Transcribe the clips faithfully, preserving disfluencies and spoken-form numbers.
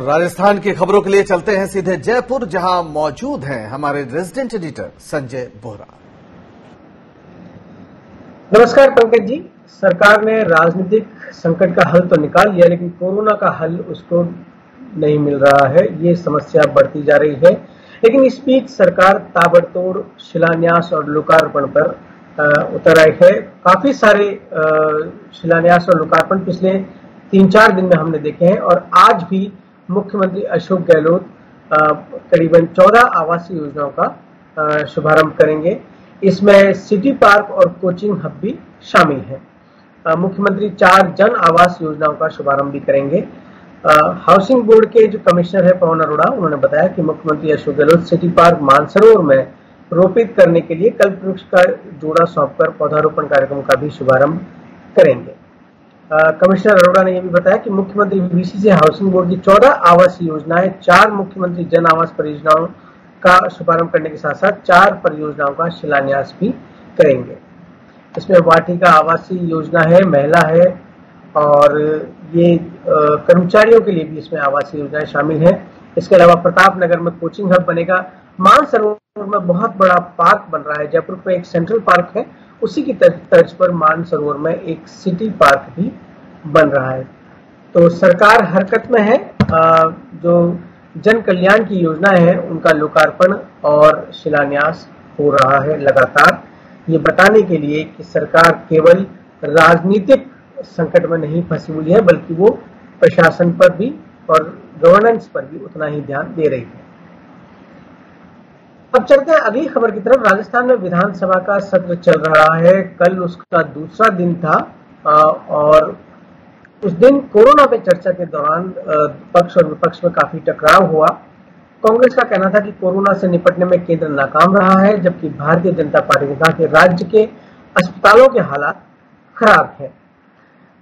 और राजस्थान की खबरों के लिए चलते हैं सीधे जयपुर, जहां मौजूद हैं हमारे रेजिडेंट एडिटर संजय बोहरा। नमस्कार पंकज जी। सरकार ने राजनीतिक संकट का हल तो निकाल लिया, लेकिन कोरोना का हल उसको नहीं मिल रहा है। ये समस्या बढ़ती जा रही है, लेकिन इस बीच सरकार ताबड़तोड़ शिलान्यास और लोकार्पण पर उतर आई है। काफी सारे शिलान्यास और लोकार्पण पिछले तीन चार दिन में हमने देखे हैं, और आज भी मुख्यमंत्री अशोक गहलोत करीबन चौदह आवासीय योजनाओं का शुभारंभ करेंगे। इसमें सिटी पार्क और कोचिंग हब भी शामिल है। मुख्यमंत्री चार जन आवास योजनाओं का शुभारंभ भी करेंगे। हाउसिंग बोर्ड के जो कमिश्नर है पवन अरोड़ा, उन्होंने बताया कि मुख्यमंत्री अशोक गहलोत सिटी पार्क मानसरोवर में रोपित करने के लिए कल्प वृक्ष का जोड़ा सौंपकर पौधारोपण कार्यक्रम का भी शुभारंभ करेंगे। आ, कमिश्नर अरोड़ा ने यह भी बताया कि मुख्यमंत्री बीबीसी से हाउसिंग बोर्ड की चौदह आवासीय योजनाएं, चार मुख्यमंत्री जन आवास परियोजनाओं का शुभारंभ करने के साथ साथ चार परियोजनाओं का शिलान्यास भी करेंगे। इसमें वाटिका आवासीय योजना है, महिला है, और ये कर्मचारियों के लिए भी इसमें आवासीय योजनाएं शामिल हैं। इसके अलावा प्रतापनगर में कोचिंग हब बनेगा। मानसरोवर में बहुत बड़ा पार्क बन रहा है, जयपुर में एक सेंट्रल पार्क है, उसी की तर्ज पर मानसरोवर में एक सिटी पार्क भी बन रहा है। तो सरकार हरकत में है। जो जन कल्याण की योजनाएं हैं उनका लोकार्पण और शिलान्यास हो रहा है लगातार, ये बताने के लिए कि सरकार केवल राजनीतिक संकट में नहीं फंसी हुई है, बल्कि वो प्रशासन पर भी और गवर्नेंस पर भी उतना ही ध्यान दे रही है। अब चलते हैं अगली खबर की तरफ। राजस्थान में विधानसभा का सत्र चल रहा है, कल उसका दूसरा दिन था, और उस दिन कोरोना पे चर्चा के दौरान पक्ष और विपक्ष में काफी टकराव हुआ। कांग्रेस का कहना था कि कोरोना से निपटने में केंद्र नाकाम रहा है, जबकि भारतीय जनता पार्टी ने कहा कि राज्य के अस्पतालों के हालात खराब है।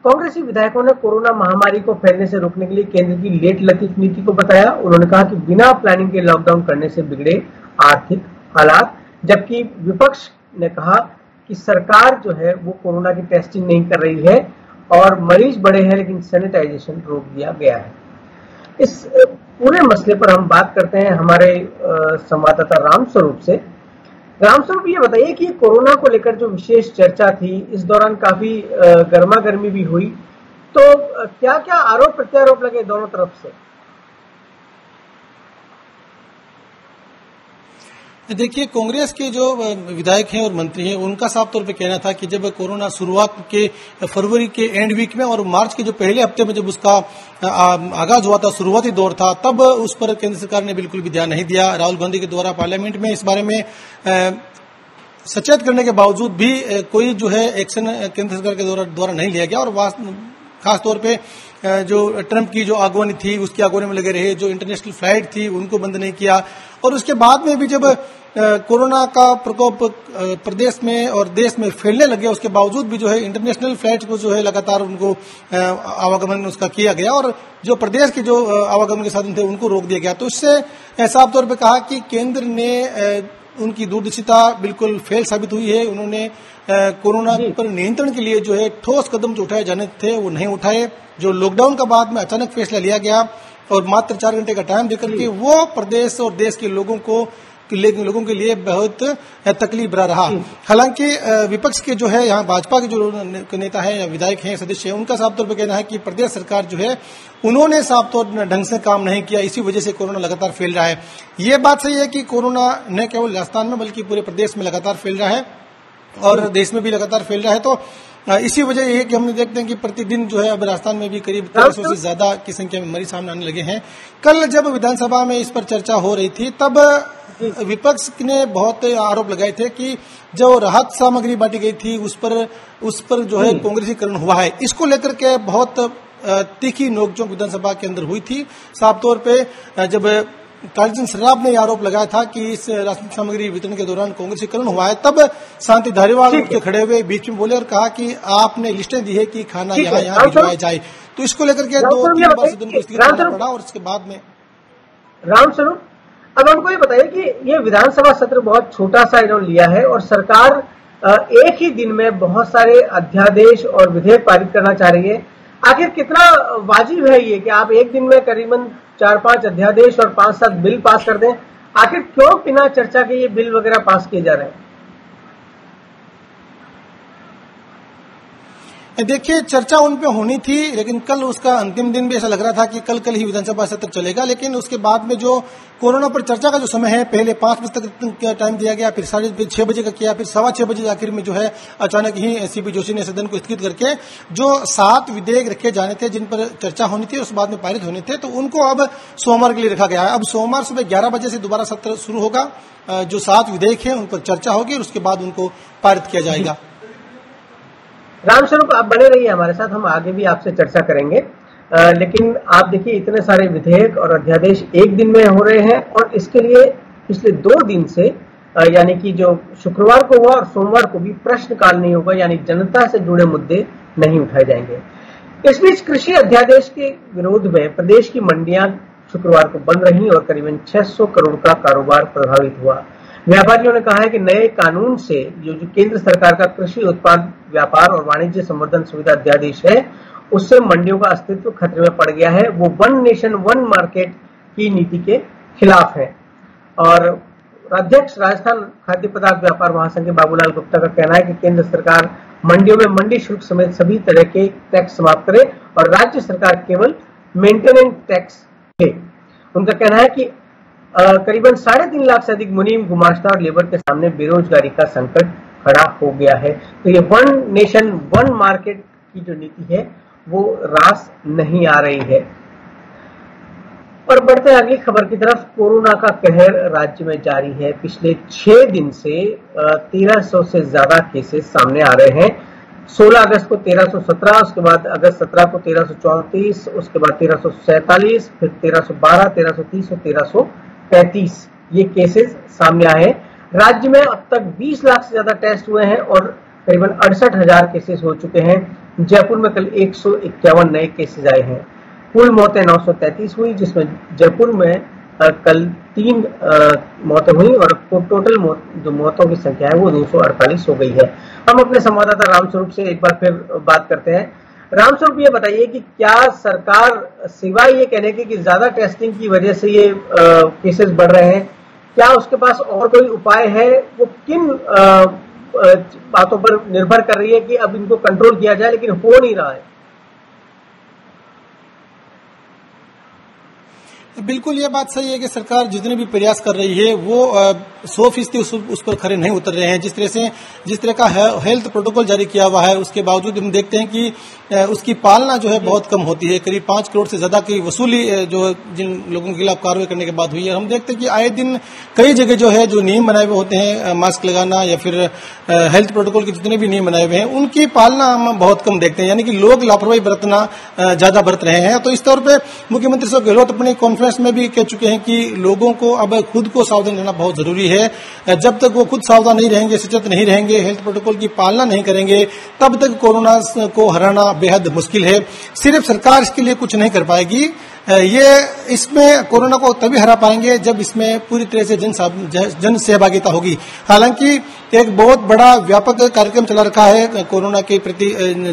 कांग्रेसी विधायकों ने कोरोना महामारी को फैलने से रोकने के लिए केंद्र की लेट लचित नीति को बताया। उन्होंने कहा कि बिना प्लानिंग के लॉकडाउन करने से बिगड़े आर्थिक हालात, जबकि विपक्ष ने कहा कि सरकार जो है वो कोरोना की टेस्टिंग नहीं कर रही है और मरीज बढ़े हैं, लेकिन सैनिटाइजेशन रोक दिया गया है। इस पूरे मसले पर हम बात करते हैं हमारे संवाददाता रामस्वरूप से। रामस्वरूप, ये बताइए कि कोरोना को लेकर जो विशेष चर्चा थी, इस दौरान काफी गर्मा गर्मी भी हुई, तो क्या क्या आरोप प्रत्यारोप लगे दोनों तरफ से? देखिए, कांग्रेस के जो विधायक हैं और मंत्री हैं उनका साफ तौर पे कहना था कि जब कोरोना शुरुआत के फरवरी के एंड वीक में और मार्च के जो पहले हफ्ते में जब उसका आगाज हुआ था, शुरुआती दौर था, तब उस पर केंद्र सरकार ने बिल्कुल भी ध्यान नहीं दिया। राहुल गांधी के द्वारा पार्लियामेंट में इस बारे में सचेत करने के बावजूद भी कोई जो है एक्शन केंद्र सरकार के द्वारा द्वारा नहीं लिया गया, और खासतौर पे जो ट्रम्प की जो आगवानी थी उसकी आगवानी में लगे रहे, जो इंटरनेशनल फ्लाइट थी उनको बंद नहीं किया, और उसके बाद में भी जब कोरोना का प्रकोप प्रदेश में और देश में फैलने लगे, उसके बावजूद भी जो है इंटरनेशनल फ्लाइट को जो है लगातार उनको आवागमन उसका किया गया, और जो प्रदेश के जो आवागमन के साधन थे उनको रोक दिया गया। तो इससे साफ तौर पर कहा कि केंद्र ने उनकी दूरदर्शिता बिल्कुल फेल साबित हुई है। उन्होंने कोरोना पर नियंत्रण के लिए जो है ठोस कदम जो उठाए जाने थे वो नहीं उठाए। जो लॉकडाउन का बाद में अचानक फैसला लिया गया और मात्र चार घंटे का टाइम देकर के वो प्रदेश और देश के लोगों को लोगों के लिए बहुत तकलीफ भरा रहा। हालांकि विपक्ष के जो है यहाँ भाजपा के जो नेता है या विधायक हैं, सदस्य हैं, उनका साफ तौर पर कहना है कि प्रदेश सरकार जो है उन्होंने साफ तौर ढंग से काम नहीं किया, इसी वजह से कोरोना लगातार फैल रहा है। ये बात सही है कि कोरोना न केवल राजस्थान में बल्कि पूरे प्रदेश में लगातार फैल रहा है और देश में भी लगातार फैल रहा है। तो इसी वजह यह है कि हमने देखते हैं कि प्रतिदिन जो है अब राजस्थान में भी करीब तीन सौ से ज्यादा की संख्या में मरीज सामने आने लगे हैं। कल जब विधानसभा में इस पर चर्चा हो रही थी तब विपक्ष ने बहुत आरोप लगाए थे कि जो राहत सामग्री बांटी गई थी उस पर उस पर जो है कांग्रेसीकरण हुआ है। इसको लेकर के बहुत तीखी नोकझोंक विधानसभा के अंदर हुई थी। साफ तौर पे जब कालीचंद सराफ ने आरोप लगाया था कि इस राशन सामग्री वितरण के दौरान कांग्रेसीकरण हुआ है, तब शांति धारीवाल उठकर खड़े हुए, बीच में बोले और कहा कि आपने लिस्टें दी है कि खाना यहाँ यहाँ भिजवाया जाए। तो इसको लेकर के दो तीन बार सदन को स्थगित करना पड़ा, और उसके बाद में रामस्वरूप, अब हमको ये बताइए कि ये विधानसभा सत्र बहुत छोटा सा इन्होंने लिया है और सरकार एक ही दिन में बहुत सारे अध्यादेश और विधेयक पारित करना चाह रही है। आखिर कितना वाजिब है ये कि आप एक दिन में करीबन चार पांच अध्यादेश और पांच सात बिल पास कर दें? आखिर क्यों बिना चर्चा के ये बिल वगैरह पास किए जा रहे हैं? देखिए, चर्चा उन पे होनी थी, लेकिन कल उसका अंतिम दिन भी ऐसा लग रहा था कि कल कल ही विधानसभा सत्र चलेगा, लेकिन उसके बाद में जो कोरोना पर चर्चा का जो समय है, पहले पांच बजे तक टाइम दिया गया, फिर साढ़े छह बजे का किया, फिर सवा छह बजे आखिर में जो है अचानक ही एसीबी जोशी ने सदन को स्थगित करके जो सात विधेयक रखे जाने थे, जिन पर चर्चा होनी थी, उस बाद में पारित होने थे, तो उनको अब सोमवार के लिए रखा गया है। अब सोमवार सुबह ग्यारह बजे से दोबारा सत्र शुरू होगा, जो सात विधेयक है उन पर चर्चा होगी और उसके बाद उनको पारित किया जाएगा। रामस्वरूप, आप बने रहिए हमारे साथ, हम आगे भी आपसे चर्चा करेंगे। आ, लेकिन आप देखिए, इतने सारे विधेयक और अध्यादेश एक दिन में हो रहे हैं और इसके लिए पिछले दो दिन से यानी कि जो शुक्रवार को हुआ और सोमवार को भी प्रश्नकाल नहीं होगा, यानी जनता से जुड़े मुद्दे नहीं उठाए जाएंगे। इस बीच कृषि अध्यादेश के विरोध में प्रदेश की मंडियां शुक्रवार को बंद रहीं और करीबन छह सौ करोड़ का कारोबार प्रभावित हुआ। व्यापारियों ने कहा है कि नए कानून से जो जो केंद्र सरकार का कृषि उत्पाद व्यापार और वाणिज्य संवर्धन सुविधा अध्यादेश है, उससे मंडियों का अस्तित्व खतरे में पड़ गया है। वो वन नेशन वन मार्केट की नीति के खिलाफ है। और अध्यक्ष राजस्थान खाद्य पदार्थ व्यापार महासंघ के बाबूलाल गुप्ता का कहना है कि केंद्र सरकार मंडियों में मंडी शुल्क समेत सभी तरह के टैक्स समाप्त करे और राज्य सरकार केवल मेंटेनेंस टैक्स ले। उनका कहना है कि करीबन साढ़े तीन लाख से अधिक मुनीम, गुमाश्ता और लेबर के सामने बेरोजगारी का संकट खड़ा हो गया है। तो ये वन नेशन वन मार्केट की जो नीति है वो रास नहीं आ रही है। और बढ़ते अगली खबर की तरफ, कोरोना का कहर राज्य में जारी है। पिछले छह दिन से तेरह सौ से ज्यादा केसेस सामने आ रहे हैं। सोलह अगस्त को तेरह सौ सत्रह, उसके बाद अगस्त सत्रह को तेरह सौ चौंतीस, उसके बाद तेरह सौ सैंतालीस, फिर तेरह सौ बारह, तेरह सौ तीस और तेरह सौ पैंतीस ये केसेस सामने आए हैं। राज्य में अब तक बीस लाख से ज्यादा टेस्ट हुए हैं और करीबन अड़सठ हजार केसेस हो चुके हैं। जयपुर में कल एक सौ इक्यावन नए केसेज आए हैं। कुल मौतें नौ सौ तैंतीस हुई, जिसमें जयपुर में कल तीन मौतें हुई और टोटल मौत, जो मौतों की संख्या है वो दो सौ अड़तालीस हो गई है। हम अपने संवाददाता रामस्वरूप से एक बार फिर बात करते हैं। रामस्वरूप, ये बताइए कि क्या सरकार, सिवाय ये कहने के कि ज्यादा टेस्टिंग की वजह से ये केसेस बढ़ रहे हैं, क्या उसके पास और कोई उपाय है? वो किन आ, बातों पर निर्भर कर रही है कि अब इनको कंट्रोल किया जाए, लेकिन हो नहीं रहा है? बिल्कुल, ये बात सही है कि सरकार जितने भी प्रयास कर रही है वो सौ फीसदी उस, उस पर खरे नहीं उतर रहे हैं। जिस तरह से जिस तरह का हेल्थ प्रोटोकॉल जारी किया हुआ है, उसके बावजूद हम देखते हैं कि उसकी पालना जो है बहुत कम होती है। करीब पांच करोड़ से ज्यादा की वसूली जो जिन लोगों के खिलाफ कार्रवाई करने के बाद हुई है। हम देखते हैं कि आए दिन कई जगह जो है जो नियम बनाए हुए होते हैं, मास्क लगाना या फिर हेल्थ प्रोटोकॉल के जितने भी नियम बनाए हुए हैं, उनकी पालना हम बहुत कम देखते हैं, यानी कि लोग लापरवाही बरतना ज्यादा बरत रहे हैं। तो इस तौर पर मुख्यमंत्री अशोक गहलोत अपने कॉन्फ्रेंस में भी कह चुके हैं कि लोगों को अब खुद को सावधान रहना बहुत जरूरी है। जब तक वो खुद सावधान नहीं रहेंगे, सचेत नहीं रहेंगे, हेल्थ प्रोटोकॉल की पालना नहीं करेंगे, तब तक कोरोना को हराना बेहद मुश्किल है। सिर्फ सरकार इसके लिए कुछ नहीं कर पाएगी। ये इसमें कोरोना को तभी हरा पाएंगे जब इसमें पूरी तरह से जन जन सहभागिता होगी। हालांकि एक बहुत बड़ा व्यापक कार्यक्रम चला रखा है कोरोना के प्रति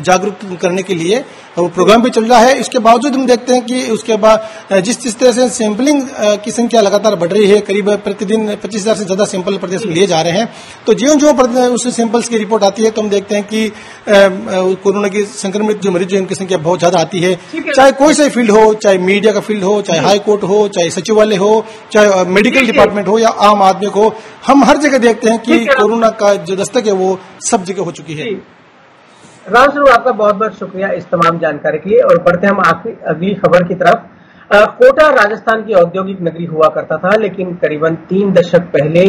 जागरूक करने के लिए, वो प्रोग्राम भी चल रहा है। इसके बावजूद हम देखते हैं कि उसके बाद जिस जिस तरह से सैंपलिंग की संख्या लगातार बढ़ रही है, करीब प्रतिदिन पच्चीस हजार से ज्यादा सैंपल प्रदेश में लिए जा रहे हैं, तो ज्यों ज्यों उस सैंपल्स की रिपोर्ट आती है तो हम देखते हैं कि कोरोना की संक्रमित जो मरीज है उनकी संख्या बहुत ज्यादा आती है। चाहे कोई सा फील्ड हो, चाहे मीडिया का फील्ड हो, चाहे हाई कोर्ट हो, चाहे सचिवालय हो, चाहे मेडिकल डिपार्टमेंट हो या आम आदमी को, हम हर जगह देखते हैं कि कोरोना का जो दस्तक है वो सब जगह हो चुकी है। रामस्वरूप, आपका बहुत बहुत शुक्रिया इस तमाम जानकारी के लिए। और बढ़ते हम अगली खबर की तरफ। कोटा राजस्थान की औद्योगिक नगरी हुआ करता था, लेकिन करीबन तीन दशक पहले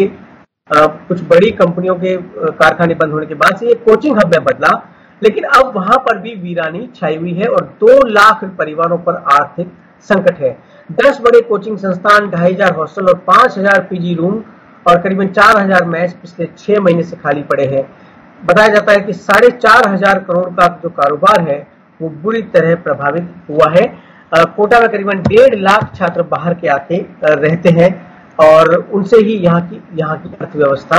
आ, कुछ बड़ी कंपनियों के कारखाने बंद होने के बाद से ये कोचिंग हब में बदला, लेकिन अब वहां पर भी वीरानी छाई हुई है और दो लाख परिवारों पर आर्थिक संकट है। दस बड़े कोचिंग संस्थान, ढाई हजार हॉस्टल और पांच हजार पीजी रूम और करीबन चार हजार मैच पिछले छह महीने से खाली पड़े हैं। बताया जाता है कि साढ़े चार हजार करोड़ का जो कारोबार है वो बुरी तरह प्रभावित हुआ है। आ, कोटा में करीबन डेढ़ लाख छात्र बाहर के आते रहते हैं और उनसे ही यहाँ की यहाँ की अर्थव्यवस्था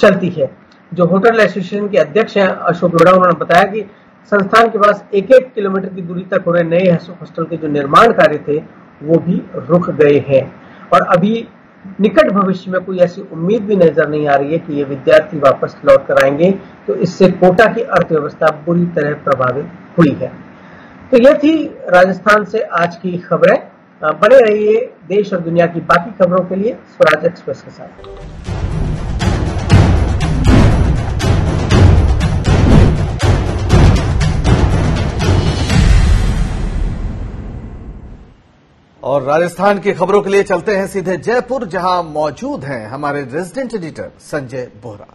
चलती है। जो होटल एसोसिएशन के अध्यक्ष हैं अशोक लोढ़ा, उन्होंने बताया कि संस्थान के पास एक एक किलोमीटर की दूरी तक हो रहे नए हॉस्टल के जो निर्माण कार्य थे वो भी रुक गए हैं और अभी निकट भविष्य में कोई ऐसी उम्मीद भी नजर नहीं आ रही है कि ये विद्यार्थी वापस लौट कर आएंगे। तो इससे कोटा की अर्थव्यवस्था बुरी तरह प्रभावित हुई है। तो यह थी राजस्थान से आज की खबरें। बने रहिए देश और दुनिया की बाकी खबरों के लिए स्वराज एक्सप्रेस के साथ। और राजस्थान की खबरों के लिए चलते हैं सीधे जयपुर, जहां मौजूद हैं हमारे रेजिडेंट एडिटर संजय बोहरा।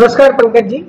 नमस्कार पंकज जी।